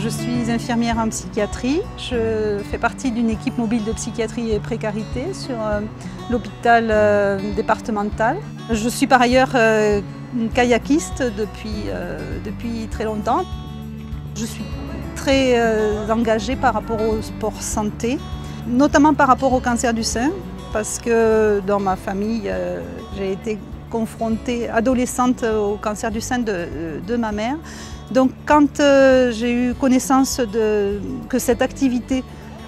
Je suis infirmière en psychiatrie. Je fais partie d'une équipe mobile de psychiatrie et précarité sur l'hôpital départemental. Je suis par ailleurs une kayakiste depuis très longtemps. Je suis très engagée par rapport au sport santé, notamment par rapport au cancer du sein, parce que dans ma famille, j'ai été confrontée, adolescente, au cancer du sein de ma mère. Donc quand j'ai eu connaissance que cette activité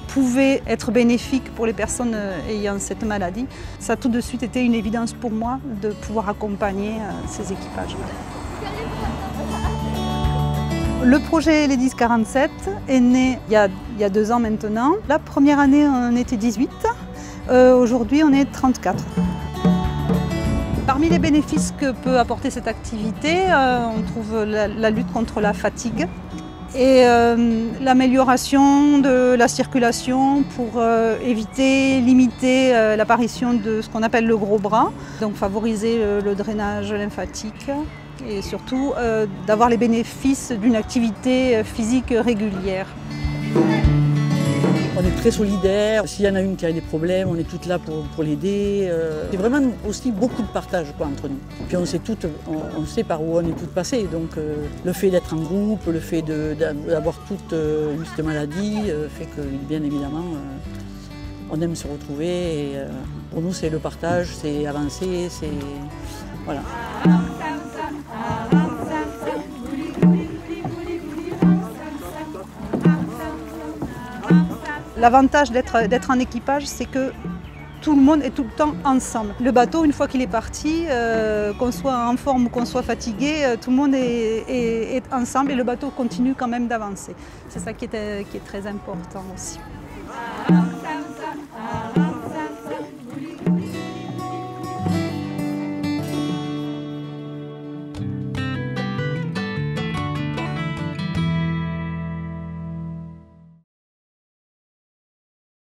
pouvait être bénéfique pour les personnes ayant cette maladie, ça a tout de suite été une évidence pour moi de pouvoir accompagner ces équipages. Le projet Ladies 47 est né il y a 2 ans maintenant. La première année, on était 18. Aujourd'hui, on est 34. Parmi les bénéfices que peut apporter cette activité, on trouve la lutte contre la fatigue et l'amélioration de la circulation pour éviter, limiter l'apparition de ce qu'on appelle le gros bras, donc favoriser le drainage lymphatique et surtout d'avoir les bénéfices d'une activité physique régulière. On est très solidaires, s'il y en a une qui a des problèmes, on est toutes là pour l'aider. C'est vraiment aussi beaucoup de partage quoi, entre nous. Puis on sait par où on est toutes passées, donc le fait d'être en groupe, le fait d'avoir toute cette maladie fait que bien évidemment on aime se retrouver. Et, pour nous c'est le partage, c'est avancer, c'est... Voilà. L'avantage d'être en équipage, c'est que tout le monde est tout le temps ensemble. Le bateau, une fois qu'il est parti, qu'on soit en forme ou qu'on soit fatigué, tout le monde est ensemble et le bateau continue quand même d'avancer. C'est ça qui est très important aussi.